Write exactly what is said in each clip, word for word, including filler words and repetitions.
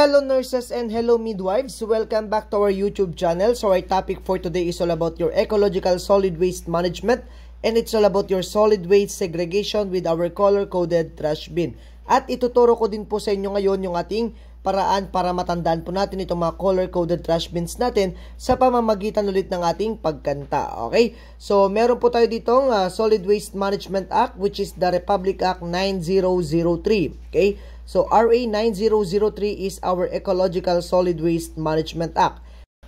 Hello nurses and hello midwives, welcome back to our YouTube channel. So our topic for today is all about your ecological solid waste management and it's all about your solid waste segregation with our color-coded trash bin. At ituturo ko din po sa inyo ngayon yung ating paraan para matandaan po natin itong mga color-coded trash bins natin sa pamamagitan ulit ng ating pagkanta. Okay? So meron po tayo ditong uh, Solid Waste Management Act which is the Republic Act nine thousand three. Okay? So, R A nine thousand three is our Ecological Solid Waste Management Act.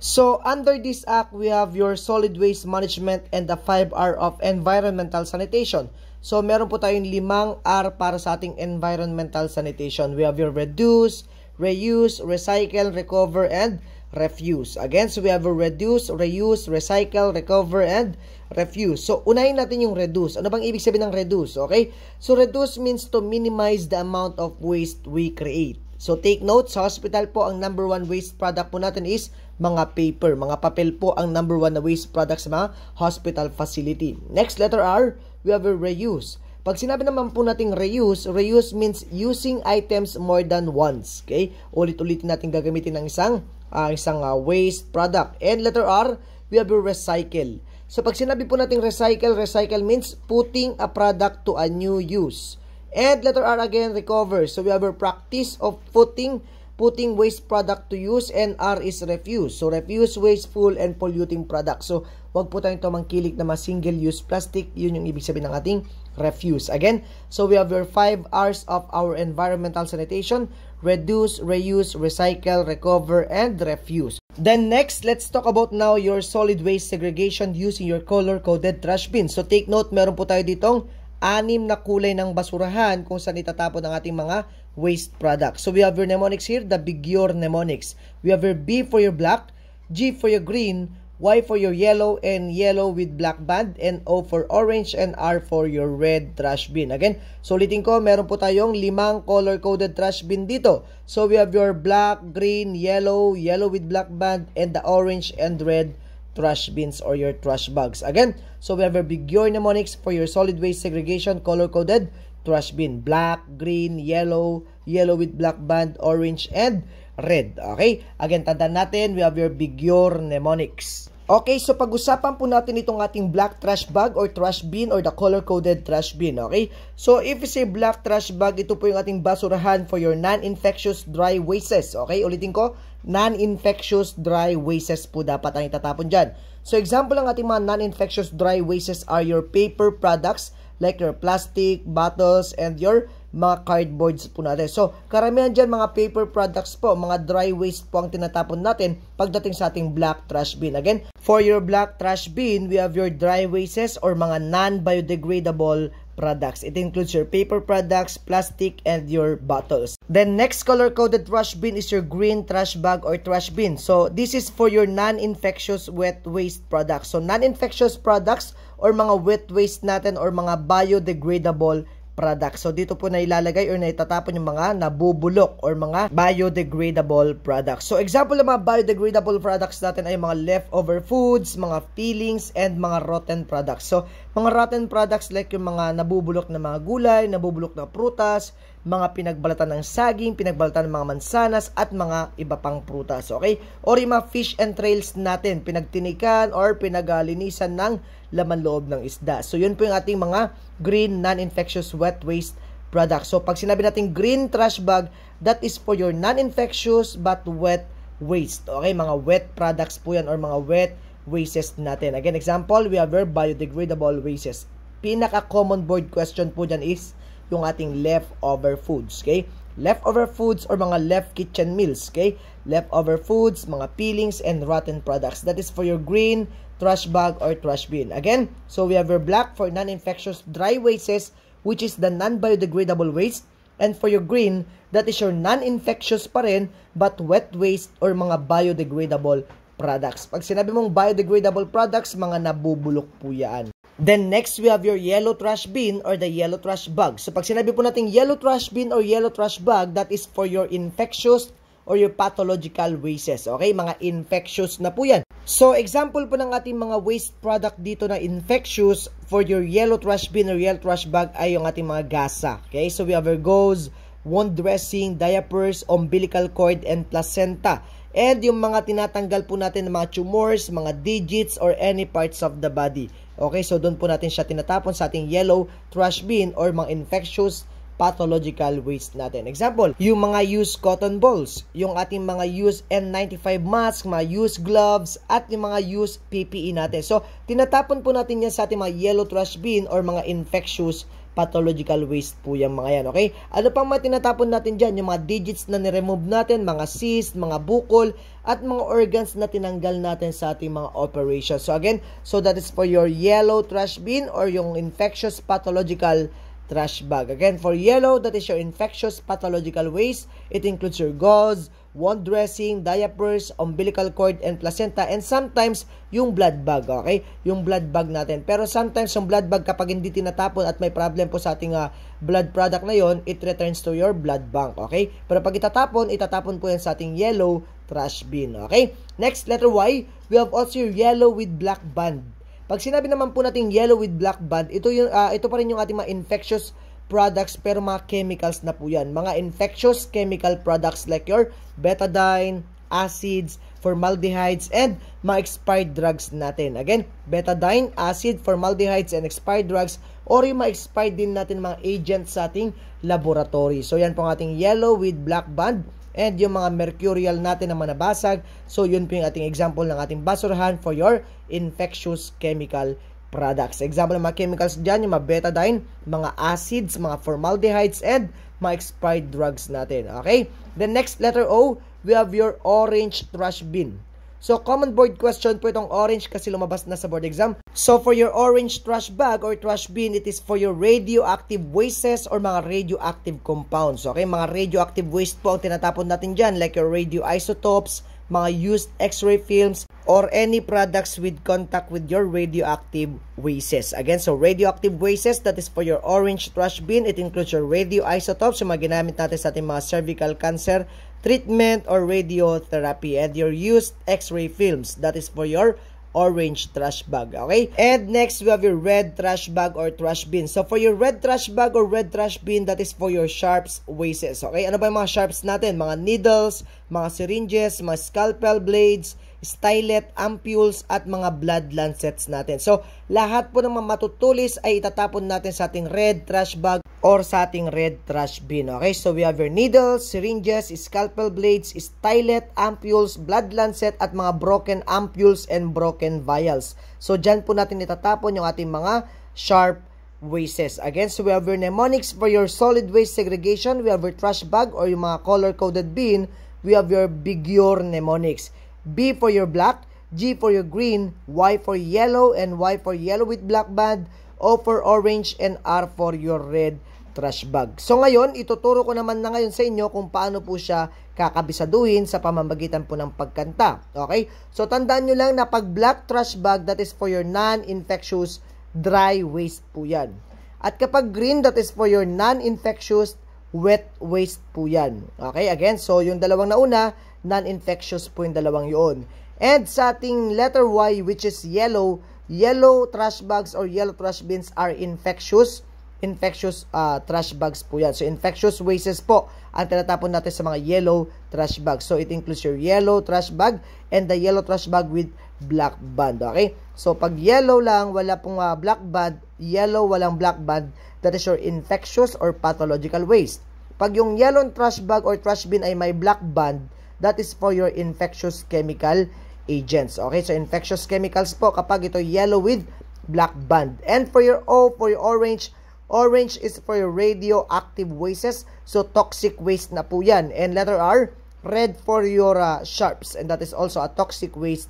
So, under this act, we have your solid waste management and the five R of environmental sanitation. So, meron po tayong limang R para sa ating environmental sanitation. We have your reduce, reuse, recycle, recover, and refuse. Again, so we have your reduce, reuse, recycle, recover, and refuse. So, unahin natin yung reduce. Ano bang ibig sabihin ng reduce? Okay? So, reduce means to minimize the amount of waste we create. So, take note, sa hospital po, ang number one waste product po natin is mga paper. Mga papel po ang number one na waste product sa mga hospital facility. Next, letter R, we have reuse. Pag sinabi naman po natin reuse, reuse means using items more than once. Okay? Ulit-ulitin natin gagamitin ng isang, uh, isang uh, waste product. And letter R, we have recycle. So, pag sinabi po natin recycle, recycle means putting a product to a new use. And letter R again, recover. So, we have a practice of putting, putting waste product to use, and R is refuse. So, refuse wasteful and polluting product. So, wag po tayong tumangkilik na mga single-use plastic. Yun yung ibig sabihin ng ating refuse. Again, so we have your five R's of our environmental sanitation. Reduce, reuse, recycle, recover, and refuse. Then next, let's talk about now your solid waste segregation using your color-coded trash bin. So take note, meron po tayo ditong anim na kulay ng basurahan kung saan itatapon ang ating mga waste products. So we have your mnemonics here, the BIGYOR mnemonics. We have your B for your black, G for your green, Y for your yellow, and yellow with black band, and O for orange, and R for your red trash bin. Again, so ulitin ko, meron po tayong limang color-coded trash bin dito. So we have your black, green, yellow, yellow with black band, and the orange and red trash bins or your trash bags. Again, so we have your BIGYOR mnemonics for your solid waste segregation color-coded trash bin. Black, green, yellow, yellow with black band, orange, and red. Okay? Again, tandaan natin, we have your BIGYOR mnemonics. Okay, so pag-usapan po natin itong ating black trash bag or trash bin or the color-coded trash bin. Okay? So, if you say black trash bag, ito po yung ating basurahan for your non-infectious dry wastes. Okay? Ulitin ko, non-infectious dry wastes po dapat ang itatapon dyan. So, example ng ating mga non-infectious dry wastes are your paper products like your plastic, bottles, and your mga cardboards po natin. So, karamihan dyan mga paper products po, mga dry waste po ang tinatapon natin pagdating sa ating black trash bin. Again, for your black trash bin, we have your dry wastes or mga non-biodegradable products. It includes your paper products, plastic, and your bottles. Then, next color-coded trash bin is your green trash bag or trash bin. So, this is for your non-infectious wet waste products. So, non-infectious products or mga wet waste natin or mga biodegradable products. Product. So, dito po na ilalagay or na itatapon yung mga nabubulok or mga biodegradable products. So, example ng mga biodegradable products natin ay mga leftover foods, mga peelings, and mga rotten products. So, mga rotten products like yung mga nabubulok na mga gulay, nabubulok na prutas, mga pinagbalatan ng saging, pinagbalatan ng mga mansanas, at mga iba pang prutas. Okay? Or yung mga fish entrails natin, pinagtinikan or pinagalinisan ng laman loob ng isda. So, yun po yung ating mga green non-infectious wet waste products. So, pag sinabi natin green trash bag, that is for your non-infectious but wet waste. Okay, mga wet products po yan or mga wet wastes natin. Again, example, we have our biodegradable wastes. Pinaka-common board question po dyan is yung ating leftover foods. Okay? Leftover foods or mga left kitchen meals. Okay? Leftover foods, mga peelings, and rotten products. That is for your green trash bag or trash bin. Again, so we have your black for non-infectious dry wastes, which is the non-biodegradable waste. And for your green, that is your non-infectious pa rin, but wet waste or mga biodegradable products. Pag sinabi mong biodegradable products, mga nabubulok po yan. Then next, we have your yellow trash bin or the yellow trash bag. So pag sinabi po natin yellow trash bin or yellow trash bag, that is for your infectious or your pathological wastes. Okay, mga infectious na po yan. So, example po ng ating mga waste product dito na infectious for your yellow trash bin or yellow trash bag ay yung ating mga gasa. Okay, so we have our gauze, wound dressing, diapers, umbilical cord, and placenta. And yung mga tinatanggal po natin ng mga tumors, mga digits, or any parts of the body. Okay, so doon po natin siya tinatapon sa ating yellow trash bin or mga infectious pathological waste natin. Example, yung mga used cotton balls, yung ating mga used N ninety-five mask, mga used gloves, at yung mga used P P E natin. So, tinatapon po natin yan sa ating mga yellow trash bin or mga infectious pathological waste po yung mga yan, okay? Ano pang mga tinatapon natin dyan? Yung mga digits na niremove natin, mga cysts, mga bukol, at mga organs na tinanggal natin sa ating mga operations. So, again, so that is for your yellow trash bin or yung infectious pathological trash bag. Again, for yellow, that is your infectious pathological waste. It includes your gauze, wound dressing, diapers, umbilical cord, and placenta, and sometimes yung blood bag, okay? Yung blood bag natin. Pero sometimes yung blood bag kapag hindi tinatapon at may problem po sa ating uh, blood product na yon, it returns to your blood bank, okay? Pero pag itatapon, itatapon po yan sa ating yellow trash bin, okay? Next, letter Y, we have also your yellow with black band. Pag sinabi naman po natin yellow with black band, ito, yung, uh, ito pa rin yung ating mga infectious products pero mga chemicals na po yan. Mga infectious chemical products like your betadine, acids, formaldehydes, and mga expired drugs natin. Again, betadine, acid, formaldehydes, and expired drugs, or yung mga expired din natin mga agents sa ating laboratory. So yan po ang ating yellow with black band. And yung mga mercurial natin na manabasag. So yun po yung ating example ng ating basurahan for your infectious chemical products. Example ng mga chemicals dyan, yung mga betadine, mga acids, mga formaldehydes, and mga expired drugs natin. Okay? The next letter O, we have your orange trash bin. So, common board question po itong orange kasi lumabas na sa board exam. So, for your orange trash bag or trash bin, it is for your radioactive wastes or mga radioactive compounds. Okay, mga radioactive waste po ang tinatapon natin dyan like your radioisotopes, mga used x-ray films, or any products with contact with your radioactive wastes. Again, so radioactive wastes, that is for your orange trash bin. It includes your radioisotopes, yung mga ginamit natin sa ating mga cervical cancer treatment or radiotherapy, and your used x-ray films, that is for your orange trash bag, okay? And next, we have your red trash bag or trash bin. So, for your red trash bag or red trash bin, that is for your sharps wastes, okay? Ano ba yung mga sharps natin? Mga needles, mga syringes, mga scalpel blades, stylet, ampules, at mga blood lancets natin. So, lahat po ng mga matutulis ay itatapon natin sa ating red trash bag or sa ating red trash bin. Okay, so we have your needles, syringes, scalpel blades, stylet, ampules, blood lancet, at mga broken ampules and broken vials. So, dyan po natin itatapon yung ating mga sharp wastes. Again, so we have your mnemonics for your solid waste segregation. We have your trash bag or yung mga color-coded bin. We have your BIGYOR mnemonics. B for your black, G for your green, Y for yellow, and Y for yellow with black band, O for orange, and R for your red trash bag. So ngayon, ituturo ko naman na ngayon sa inyo kung paano po siya kakabisaduhin sa pamamagitan po ng pagkanta. Okay? So tandaan nyo lang na pag black trash bag, that is for your non-infectious dry waste po yan. At kapag green, that is for your non-infectious wet waste po yan. Okay? Again, so yung dalawang nauna, non-infectious po yung dalawang yun. And sa ating letter Y, which is yellow, yellow trash bags or yellow trash bins are infectious. Infectious uh, trash bags po yan. So, infectious wastes po ang tinatapon natin sa mga yellow trash bags. So, it includes your yellow trash bag and the yellow trash bag with black band. Okay? So, pag yellow lang, wala pong uh, black band, yellow, walang black band, that is your infectious or pathological waste. Pag yung yellow trash bag or trash bin ay may black band, that is for your infectious chemical agents. Okay? So, infectious chemicals po kapag ito yellow with black band. And for your O, for your orange, orange is for your radioactive wastes, so toxic waste na po yan. And letter R, red for your uh, sharps, and that is also a toxic waste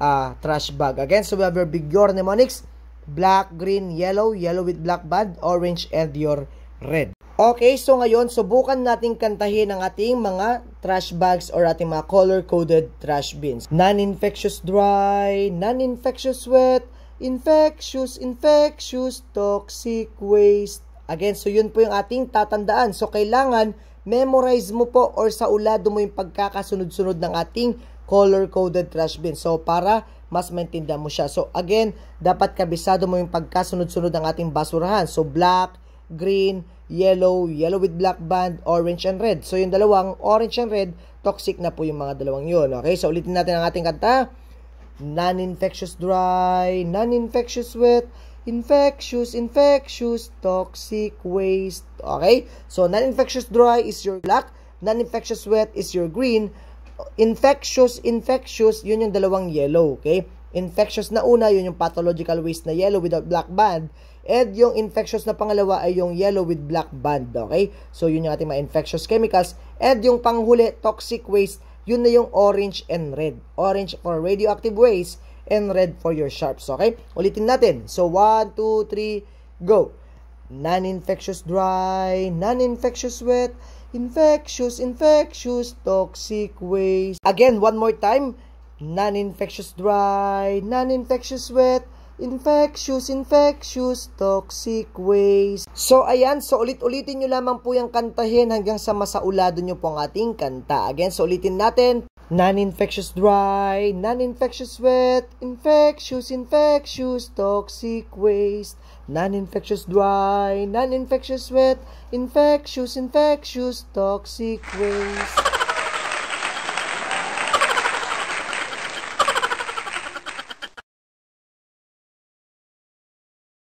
uh, trash bag. Again, so we have your BIGYOR mnemonics, black, green, yellow, yellow with black band, orange, and your red. Okay, so ngayon, subukan natin kantahin ang ating mga trash bags or ating mga color-coded trash bins. Non-infectious dry, non-infectious wet, infectious, infectious, toxic waste. Again, so yun po yung ating tatandaan. So, kailangan memorize mo po or sa ulado mo yung pagkakasunod-sunod ng ating color-coded trash bin. So, para mas maintindihan mo siya. So, again, dapat kabisado mo yung pagkasunod-sunod ng ating basurahan. So, black, green, yellow, yellow with black band, orange and red. So yung dalawang orange and red, toxic na po yung mga dalawang yun. Okay, so ulitin natin ang ating kanta. Non-infectious dry, non-infectious wet, infectious, infectious, toxic waste. Okay, so non-infectious dry is your black, non-infectious wet is your green, infectious, infectious, yun yung dalawang yellow. Okay, infectious na una, yun yung pathological waste na yellow without black band. And yung infectious na pangalawa ay yung yellow with black band. Okay? So, yun yung ating mga infectious chemicals. And yung panghuli, toxic waste, yun na yung orange and red. Orange for radioactive waste and red for your sharps. Okay? Ulitin natin. So, one, two, three, go! Non-infectious dry, non-infectious wet, infectious, infectious, toxic waste. Again, one more time. Non-infectious dry, non-infectious wet, infectious, infectious, toxic waste. So, ayan. So, ulit-ulitin nyo lamang po yung kantahin hanggang sa masaulado nyo po ang ating kanta. Again, so ulitin natin. Non-infectious dry, non-infectious wet, infectious, infectious, toxic waste. Non-infectious dry, non-infectious wet, infectious, infectious, toxic waste.